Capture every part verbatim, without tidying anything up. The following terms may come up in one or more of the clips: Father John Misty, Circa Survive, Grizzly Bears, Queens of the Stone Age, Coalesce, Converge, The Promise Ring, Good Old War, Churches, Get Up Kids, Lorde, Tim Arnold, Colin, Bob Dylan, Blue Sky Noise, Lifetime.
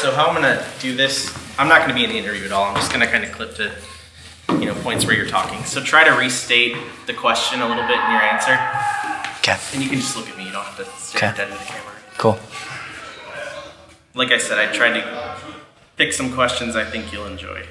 so how I'm gonna do this, I'm not gonna be in the interview at all. I'm just gonna kind of clip the, you know, points where you're talking. So try to restate the question a little bit in your answer. Okay. And you can just look at me. You don't have to stare dead into the camera. Cool. Like I said, I tried to pick some questions I think you'll enjoy.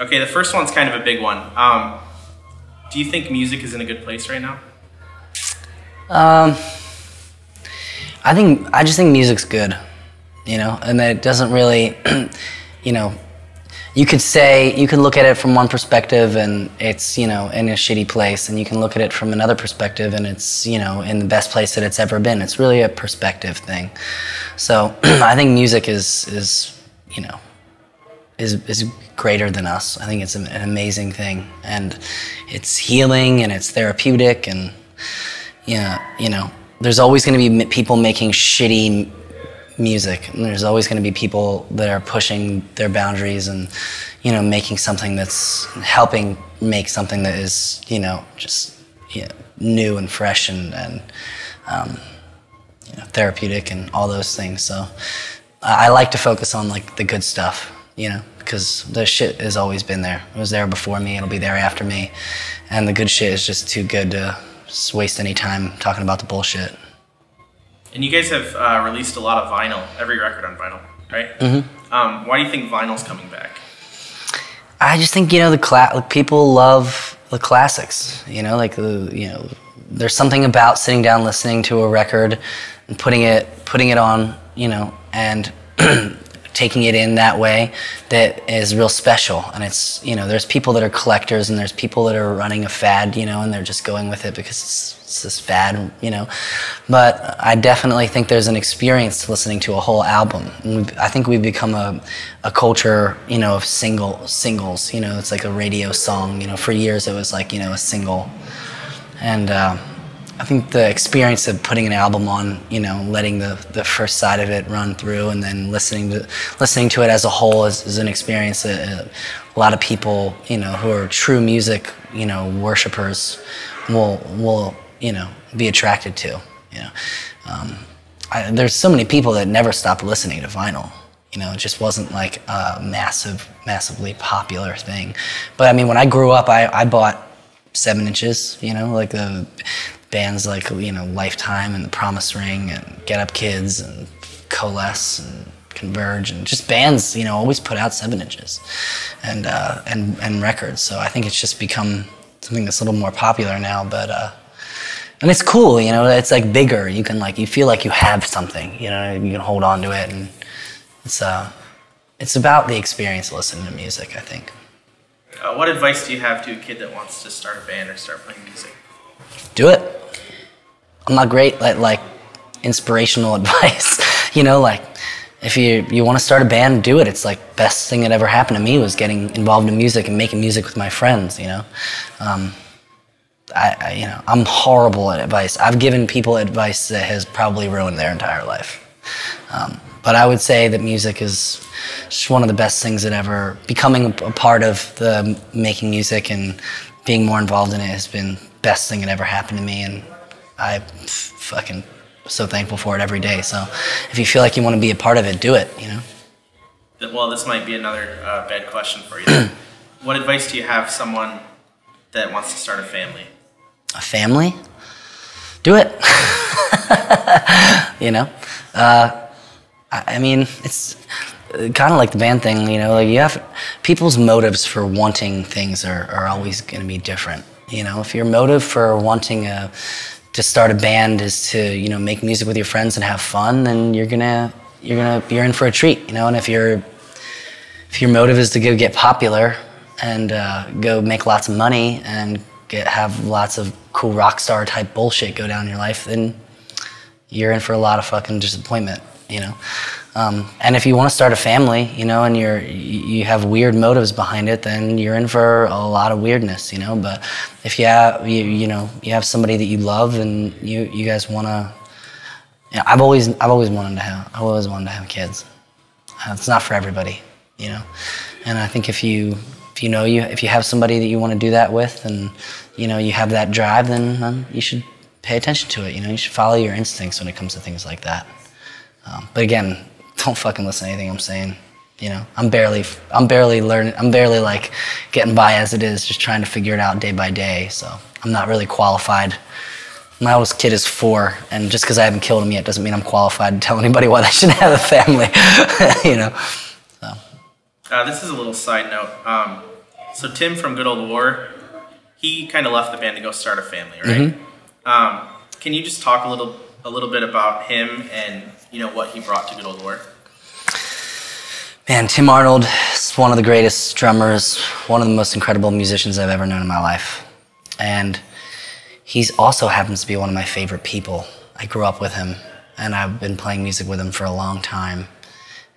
Okay, the first one's kind of a big one. Um, do you think music is in a good place right now? Um, I think, I just think music's good, you know, and that it doesn't really, you know, you could say, you could look at it from one perspective and it's, you know, in a shitty place, and you can look at it from another perspective and it's, you know, in the best place that it's ever been. It's really a perspective thing. So I think music is, is, you know, is is greater than us. I think it's an amazing thing, and it's healing and it's therapeutic, and yeah, you know, there's always going to be people making shitty music, and there's always going to be people that are pushing their boundaries and, you know, making something that's helping make something that is, you know, just, you know, new and fresh and, and um, you know, therapeutic and all those things. So I, I like to focus on like the good stuff, you know, because the shit has always been there. It was there before me, it'll be there after me, and the good shit is just too good to just waste any time talking about the bullshit. And you guys have uh, released a lot of vinyl, every record on vinyl, right? Mm-hmm. Um, why do you think vinyl's coming back? I just think, you know, the cla people love the classics, you know, like, the, you know, there's something about sitting down listening to a record and putting it, putting it on, you know, and taking it in that way that is real special. And it's, you know, there's people that are collectors and there's people that are running a fad, you know, and they're just going with it because it's, it's this fad, you know. But I definitely think there's an experience to listening to a whole album. And I think we've become a, a culture, you know, of single singles, you know, it's like a radio song, you know, for years it was like, you know, a single. And uh, I think the experience of putting an album on, you know, letting the, the first side of it run through and then listening to listening to it as a whole is, is an experience that a lot of people, you know, who are true music, you know, worshipers will, will you know, be attracted to, you know. Um, I, there's so many people that never stopped listening to vinyl, you know, it just wasn't like a massive, massively popular thing. But I mean, when I grew up, I, I bought seven inches, you know, like the bands like, you know, Lifetime and The Promise Ring and Get Up Kids and Coalesce and Converge, and just bands, you know, always put out seven inches and, uh, and, and records. So I think it's just become something that's a little more popular now, but, uh, and it's cool, you know, it's like bigger. You can like, you feel like you have something, you know, you can hold on to it, and it's, uh, it's about the experience of listening to music, I think. Uh, what advice do you have to a kid that wants to start a band or start playing music? Do it. I'm not great at like inspirational advice, you know, like if you, you want to start a band, do it. It's like best thing that ever happened to me was getting involved in music and making music with my friends, you know. Um, I, I, you know, I'm horrible at advice. I've given people advice that has probably ruined their entire life. Um, but I would say that music is just one of the best things that ever, becoming a part of the making music and being more involved in it has been best thing that ever happened to me, and I'm fucking so thankful for it every day. So if you feel like you want to be a part of it, do it, you know? Well, this might be another uh, bad question for you. What advice do you have someone that wants to start a family? A family? Do it. You know? Uh, I, I mean, it's kind of like the band thing, you know, like you have, people's motives for wanting things are, are always going to be different. You know, if your motive for wanting a, to start a band is to, you know, make music with your friends and have fun, then you're gonna, you're gonna, you're in for a treat, you know. And if your, if your motive is to go get popular and uh, go make lots of money and get have lots of cool rock star type bullshit go down in your life, then you're in for a lot of fucking disappointment, you know. Um, and if you want to start a family, you know, and you're, you have weird motives behind it, then you're in for a lot of weirdness, you know. But if you have, you, you know, you have somebody that you love and you, you guys want to, you know, I've always, I've always wanted to have, I've always wanted to have kids. Uh, it's not for everybody, you know. And I think if you, if you know, you, if you have somebody that you want to do that with and, you know, you have that drive, then, then you should pay attention to it. You know, you should follow your instincts when it comes to things like that. Um, but again, don't fucking listen to anything I'm saying. You know, I'm barely, I'm barely learning, I'm barely like getting by as it is, just trying to figure it out day by day. So I'm not really qualified. My oldest kid is four, and just because I haven't killed him yet doesn't mean I'm qualified to tell anybody why they should have a family, you know. So. Uh, this is a little side note. Um, so Tim from Good Old War, he kind of left the band to go start a family, right? Mm-hmm. um, can you just talk a little, a little bit about him and, you know, what he brought to Good Old War? Man, Tim Arnold is one of the greatest drummers, one of the most incredible musicians I've ever known in my life. And he also happens to be one of my favorite people. I grew up with him, and I've been playing music with him for a long time.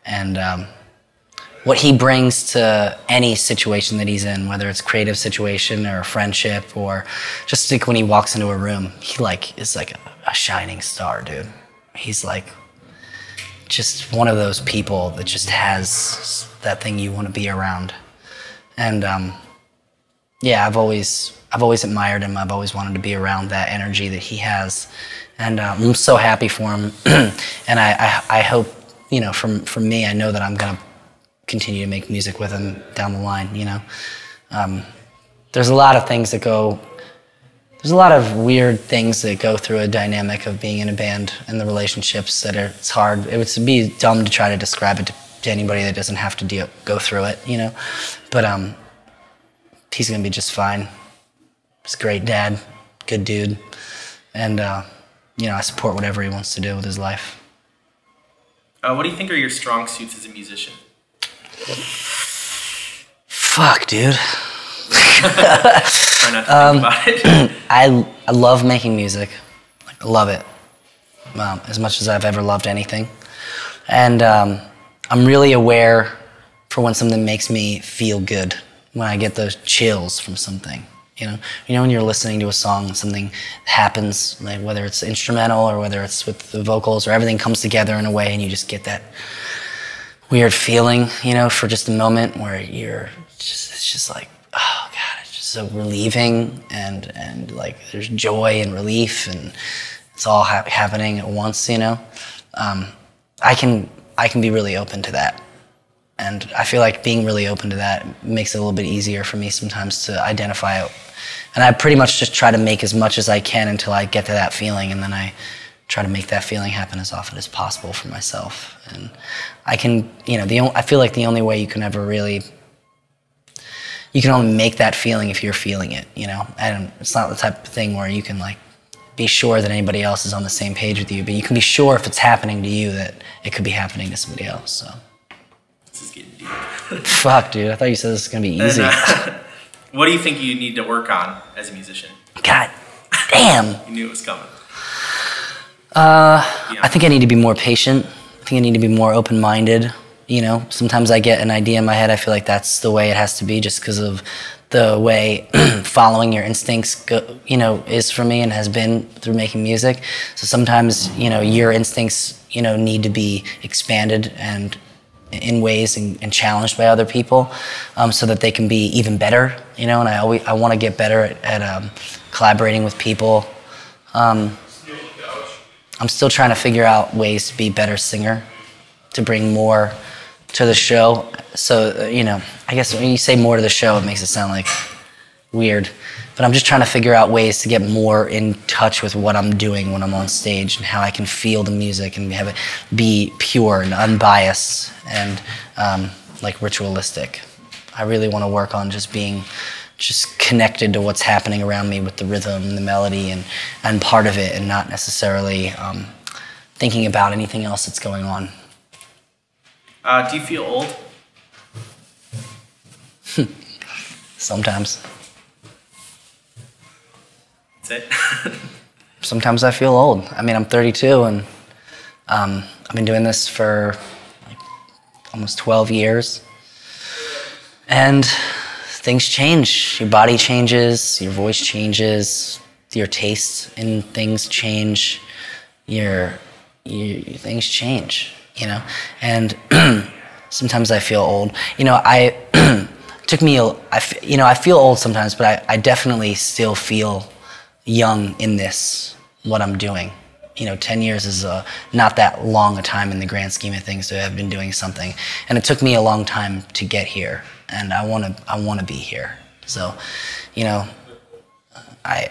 And um, what he brings to any situation that he's in, whether it's a creative situation or a friendship, or just like when he walks into a room, he like is like a, a shining star, dude. He's like just one of those people that just has that thing you want to be around. And um, yeah, I've always... I've always admired him. I've always wanted to be around that energy that he has. And um, I'm so happy for him. And I, I, I hope, you know, from, from me, I know that I'm going to continue to make music with him down the line, you know. Um, there's a lot of things that go, there's a lot of weird things that go through a dynamic of being in a band and the relationships that are, it's hard. It would be dumb to try to describe it to, to anybody that doesn't have to deal, go through it, you know. But um, he's going to be just fine. He's a great dad, good dude, and uh, you know, I support whatever he wants to do with his life. Uh, what do you think are your strong suits as a musician? Fuck, dude. Try not to um, think about it. I, I love making music. Like, I love it, um, as much as I've ever loved anything. And um, I'm really aware for when something makes me feel good, when I get those chills from something. You know, you know when you're listening to a song, something happens, like whether it's instrumental or whether it's with the vocals, or everything comes together in a way, and you just get that weird feeling, you know, for just a moment where you're just, it's just like, oh God, it's just so relieving, and and like there's joy and relief, and it's all ha happening at once, you know. Um, I can I can be really open to that. And I feel like being really open to that makes it a little bit easier for me sometimes to identify it. And I pretty much just try to make as much as I can until I get to that feeling, and then I try to make that feeling happen as often as possible for myself. And I can, you know, the only, I feel like the only way you can ever really, you can only make that feeling if you're feeling it, you know? And it's not the type of thing where you can like be sure that anybody else is on the same page with you, but you can be sure if it's happening to you that it could be happening to somebody else, so. This is getting deep. Fuck, dude. I thought you said this was going to be easy. What do you think you need to work on as a musician? God damn. You knew it was coming. Uh, yeah. I think I need to be more patient. I think I need to be more open-minded. You know, sometimes I get an idea in my head. I feel like that's the way it has to be just because of the way following your instincts go, you know, is for me and has been through making music. So sometimes, you know, your instincts, you know, need to be expanded and in ways and, and challenged by other people, um, so that they can be even better, you know. And I always I want to get better at, at um, collaborating with people. Um, I'm still trying to figure out ways to be a better singer, to bring more to the show. So uh, you know, I guess when you say more to the show, it makes it sound like weird. But I'm just trying to figure out ways to get more in touch with what I'm doing when I'm on stage and how I can feel the music and have it be pure and unbiased and um, like ritualistic. I really want to work on just being just connected to what's happening around me with the rhythm and the melody and, and part of it, and not necessarily um, thinking about anything else that's going on. Uh, do you feel old? Sometimes. It. Sometimes I feel old. I mean, I'm thirty-two, and um, I've been doing this for like almost twelve years. And things change. Your body changes, your voice changes, your tastes in things change, your, your, your things change, you know? And sometimes I feel old. You know, I took me, a, I, you know, I feel old sometimes, but I, I definitely still feel young in this, what I'm doing. You know, ten years is a, not that long a time in the grand scheme of things to have been doing something. And it took me a long time to get here, and I want to I want to be here. So, you know, I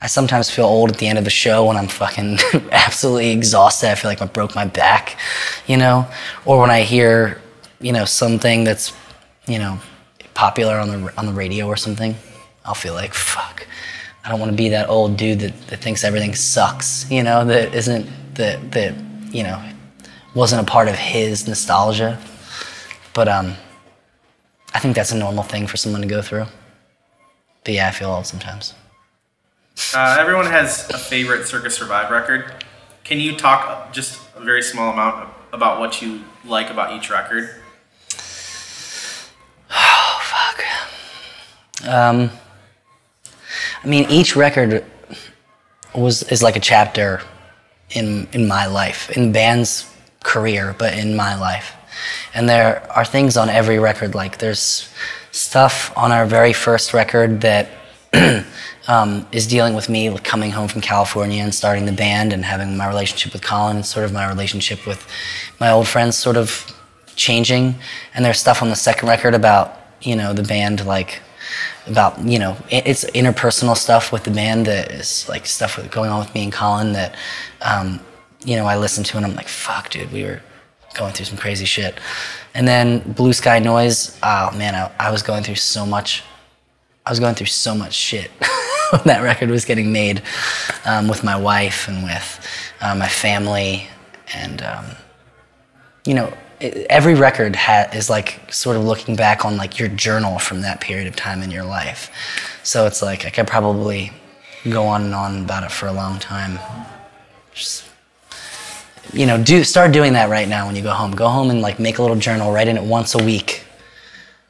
I sometimes feel old at the end of the show when I'm fucking absolutely exhausted. I feel like I broke my back, you know, or when I hear, you know, something that's, you know, popular on the on the radio or something, I'll feel like, fuck, I don't want to be that old dude that, that thinks everything sucks, you know, that isn't, that, that, you know, wasn't a part of his nostalgia. But um, I think that's a normal thing for someone to go through. But yeah, I feel old sometimes. Uh, everyone has a favorite Circa Survive record. Can you talk just a very small amount about what you like about each record? Oh, fuck. Um... I mean, each record was is like a chapter in in my life, in the band's career, but in my life. And there are things on every record. Like, there's stuff on our very first record that um, is dealing with me coming home from California and starting the band and having my relationship with Colin and sort of my relationship with my old friends sort of changing. And there's stuff on the second record about, you know, the band, like, about, you know, it's interpersonal stuff with the band that is like stuff going on with me and Colin that, um, you know, I listen to and I'm like, fuck, dude, we were going through some crazy shit. And then Blue Sky Noise, oh man, I, I was going through so much, I was going through so much shit when that record was getting made, um, with my wife and with uh, my family. And, um, you know, every record ha is like sort of looking back on like your journal from that period of time in your life. So it's like I could probably go on and on about it for a long time. Just, you know, do start doing that right now when you go home. Go home and like make a little journal, write in it once a week,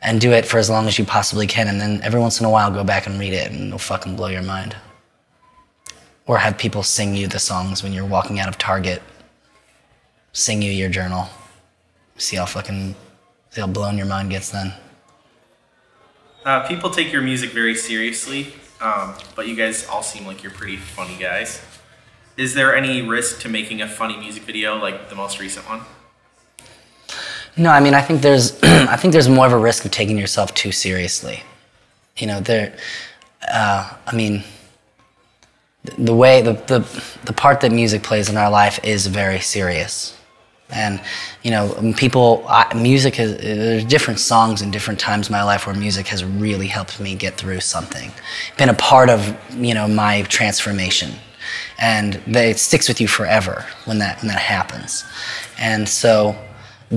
and do it for as long as you possibly can. And then every once in a while, go back and read it, and it'll fucking blow your mind. Or have people sing you the songs when you're walking out of Target. Sing you your journal. See how fucking, see how blown your mind gets then. Uh, people take your music very seriously, um, but you guys all seem like you're pretty funny guys. Is there any risk to making a funny music video like the most recent one? No, I mean, I think there's, I think there's more of a risk of taking yourself too seriously. You know, there, uh, I mean, the, the way, the, the, the part that music plays in our life is very serious. And, you know, people, I, music has, there's different songs in different times in my life where music has really helped me get through something. Been a part of, you know, my transformation. And they, it sticks with you forever when that, when that happens. And so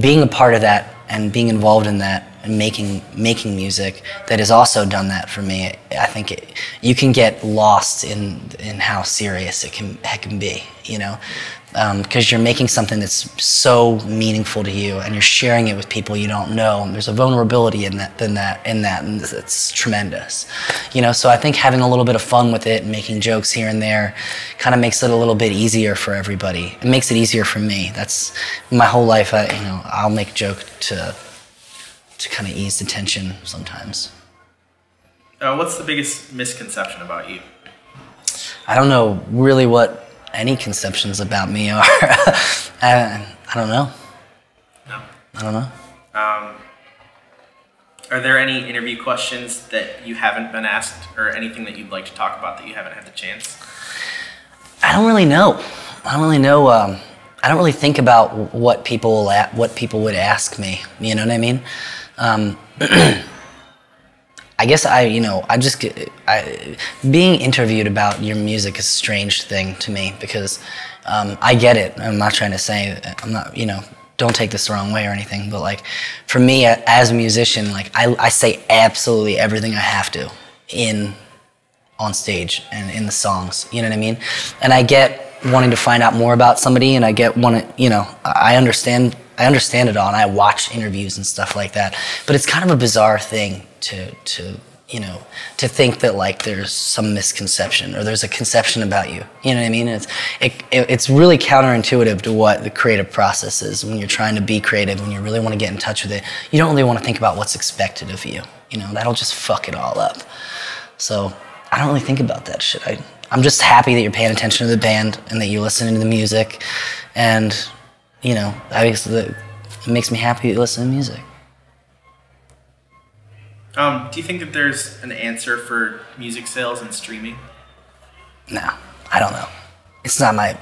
being a part of that and being involved in that and making, making music that has also done that for me, I think it, you can get lost in, in how serious it can, it can be, you know? Because um, you're making something that's so meaningful to you, and you're sharing it with people you don't know. And there's a vulnerability in that, in that, in that, and it's tremendous, you know. So I think having a little bit of fun with it and making jokes here and there kind of makes it a little bit easier for everybody. It makes it easier for me. That's my whole life. I, you know, I'll make a joke to to kind of ease the tension sometimes. Uh, what's the biggest misconception about you? I don't know really what any conceptions about me are. I, I don't know. No. I don't know. Um, are there any interview questions that you haven't been asked or anything that you'd like to talk about that you haven't had the chance? I don't really know. I don't really know. Um, I don't really think about what people, what people would ask me. You know what I mean? Um, I guess I, you know, I just, I, being interviewed about your music is a strange thing to me because um, I get it. I'm not trying to say, I'm not, you know, don't take this the wrong way or anything, but like for me as a musician, like I, I say absolutely everything I have to in, on stage and in the songs, you know what I mean? And I get wanting to find out more about somebody, and I get wanting, you know, I understand, I understand it all, and I watch interviews and stuff like that, but it's kind of a bizarre thing to, to, you know, to think that like there's some misconception or there's a conception about you. You know what I mean? It's, it, it, it's really counterintuitive to what the creative process is when you're trying to be creative, when you really want to get in touch with it. You don't really want to think about what's expected of you. You know, that'll just fuck it all up. So I don't really think about that shit. I, I'm just happy that you're paying attention to the band and that you're listening to the music. And, you know, obviously it makes me happy to listen to music. Um, do you think that there's an answer for music sales and streaming? No, I don't know. It's not my,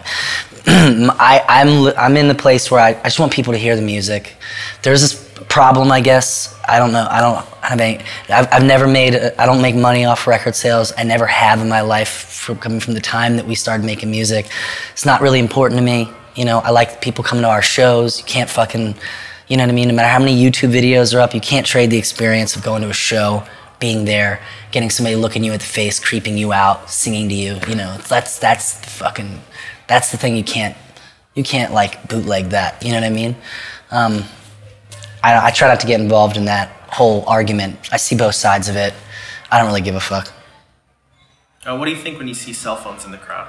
I, I'm, I'm in the place where I, I just want people to hear the music. There's this problem, I guess. I don't know. I don't have any, I've, I've never made, a, I don't make money off record sales. I never have in my life, from, coming from the time that we started making music. It's not really important to me. You know, I like people coming to our shows. You can't fucking, you know what I mean? No matter how many YouTube videos are up, you can't trade the experience of going to a show, being there, getting somebody looking you in the face, creeping you out, singing to you, you know, that's, that's the fucking, that's the thing you can't, you can't like bootleg that, you know what I mean? Um, I, I try not to get involved in that whole argument. I see both sides of it. I don't really give a fuck. Uh, what do you think when you see cell phones in the crowd?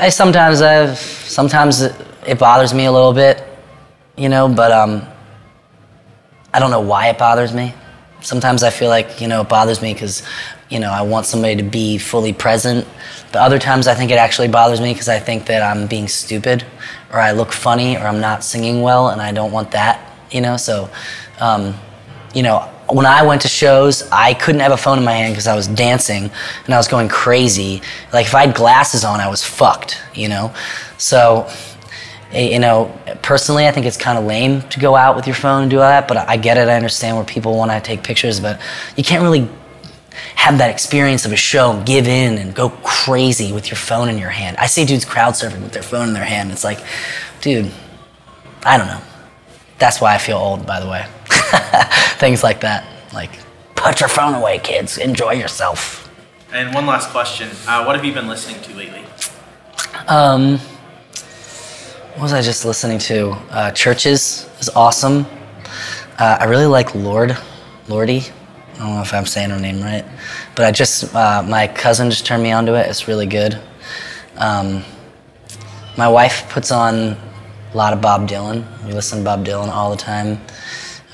I sometimes, I've, sometimes it, it bothers me a little bit, you know, but, um, I don't know why it bothers me. Sometimes I feel like, you know, it bothers me because, you know, I want somebody to be fully present. But other times I think it actually bothers me because I think that I'm being stupid or I look funny or I'm not singing well and I don't want that, you know? So, um, you know, when I went to shows, I couldn't have a phone in my hand because I was dancing and I was going crazy. Like if I had glasses on, I was fucked, you know? So, you know, personally, I think it's kind of lame to go out with your phone and do all that, but I get it. I understand where people want to take pictures, but you can't really have that experience of a show and give in and go crazy with your phone in your hand. I see dudes crowd surfing with their phone in their hand. It's like, dude, I don't know. That's why I feel old, by the way. Things like that. Like, put your phone away, kids. Enjoy yourself. And one last question. Uh, what have you been listening to lately? Um... What was I just listening to? Uh, Churches is awesome. Uh, I really like Lorde, Lorde. I don't know if I'm saying her name right, but I just, uh, my cousin just turned me onto it. It's really good. Um, my wife puts on a lot of Bob Dylan. We listen to Bob Dylan all the time.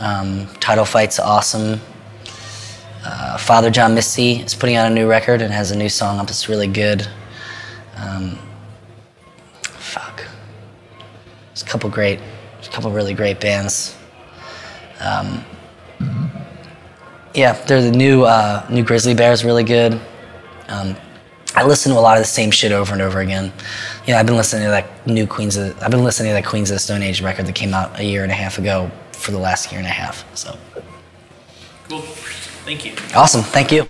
Um, Title Fight's awesome. Uh, Father John Misty is putting out a new record and has a new song up that's really good. Um, There's a couple great, a couple really great bands. Um, yeah, they're the new uh, new Grizzly Bears, really good. Um, I listen to a lot of the same shit over and over again. You know, I've been listening to that new Queens of, I've been listening to that Queens of the Stone Age record that came out a year and a half ago for the last year and a half. So, cool. Thank you. Awesome. Thank you.